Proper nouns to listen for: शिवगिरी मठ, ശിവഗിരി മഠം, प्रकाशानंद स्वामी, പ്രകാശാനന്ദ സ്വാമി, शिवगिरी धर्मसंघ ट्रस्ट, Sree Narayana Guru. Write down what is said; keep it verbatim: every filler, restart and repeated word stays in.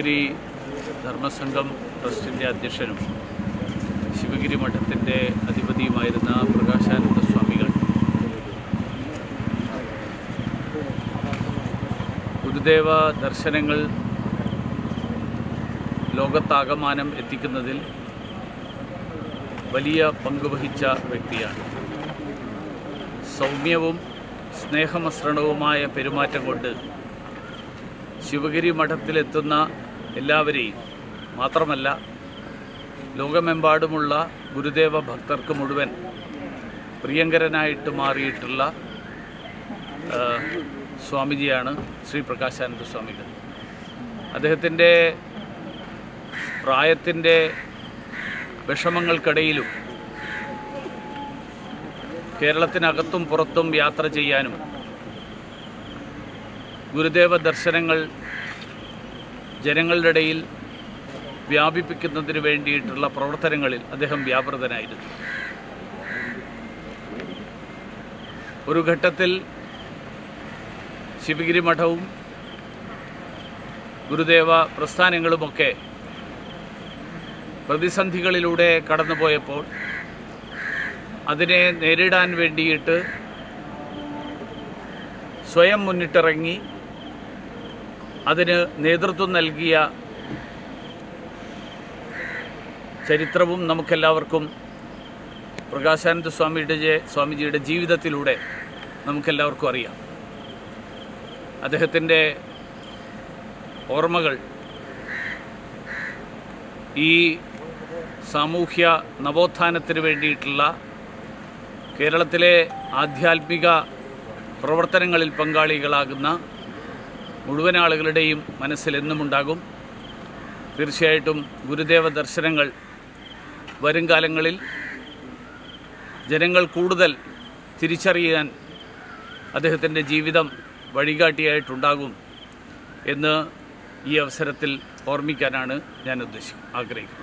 शिवगिरी धर्मसंघ ट्रस्ट अध्यक्ष शिवगिरी मठ अधिपति प्रकाशानंद स्वामी गुरुदेव दर्शन ലോകത്താകമാനം എത്തിക്കുന്നതിൽ വലിയ പങ്കുവഹിച്ച വ്യക്തിയാണ്. സൗമ്യവും സ്നേഹമസ്രണവുമായ പെരുമാറ്റം കൊണ്ട് ശിവഗിരി മഠത്തിൽ എത്തുന്ന എല്ലാവരെയും മാത്രമല്ല ലോകമെമ്പാടുമുള്ള ഗുരുദേവ ഭക്തർക്ക് മുഴുവൻ പ്രിയങ്കരനായിട്ട് മാറിയിട്ടുള്ള സ്വാമിജിയാണ് ശ്രീ പ്രകാശാനന്ദ സ്വാമികൾ. അദ്ദേഹത്തിൻ്റെ പ്രായത്തിൻ്റെ വിഷമങ്ങൾക്കിടയിലും കേരളത്തിനകത്തും പുറത്തും യാത്ര ചെയ്യാനും ഗുരുദേവ ദർശനങ്ങൾ ജനങ്ങളുടെ ഇടയിൽ വ്യാപിപ്പിക്കുന്നതിന് വേണ്ടിയിട്ടുള്ള പ്രവർത്തനങ്ങളിൽ അദ്ദേഹം വ്യാപൃതനായിരുന്നു. ഒരു ഘട്ടത്തിൽ ശിവഗിരി മഠവും ഗുരുദേവ പ്രസ്ഥാനങ്ങളുമൊക്കെ പ്രതിസന്ധികളിലൂടെ കടന്നുപോയപ്പോൾ അതിനെ നേരിടാൻ വേണ്ടിയിട്ട് സ്വയം മുന്നിട്ടിറങ്ങി അതിന് നേതൃത്വം നൽകിയ ചരിത്രവും നമുക്കെല്ലാവർക്കും പ്രകാശാനന്ദ സ്വാമിയുടെ സ്വാമിജിയുടെ ജീവിതത്തിലൂടെ നമുക്കെല്ലാവർക്കും അറിയാം. അദ്ദേഹത്തിൻ്റെ ഓർമ്മകൾ ഈ സാമൂഹ്യ നവോത്ഥാനത്തിന് വേണ്ടിയിട്ടുള്ള കേരളത്തിലെ ആധ്യാത്മിക പ്രവർത്തനങ്ങളിൽ പങ്കാളികളാകുന്ന മുഴുവൻ ആളുകളുടെയും മനസ്സിലെന്നുമുണ്ടാകും. തീർച്ചയായിട്ടും ഗുരുദേവ ദർശനങ്ങൾ വരും കാലങ്ങളിൽ ജനങ്ങൾ കൂടുതൽ തിരിച്ചറിയാൻ അദ്ദേഹത്തിൻ്റെ ജീവിതം വഴികാട്ടിയായിട്ടുണ്ടാകും എന്ന് ഈ അവസരത്തിൽ ഓർമ്മിക്കാനാണ് ഞാൻ ഉദ്ദേശിക്കുന്നത് ആഗ്രഹിക്കുന്നത്.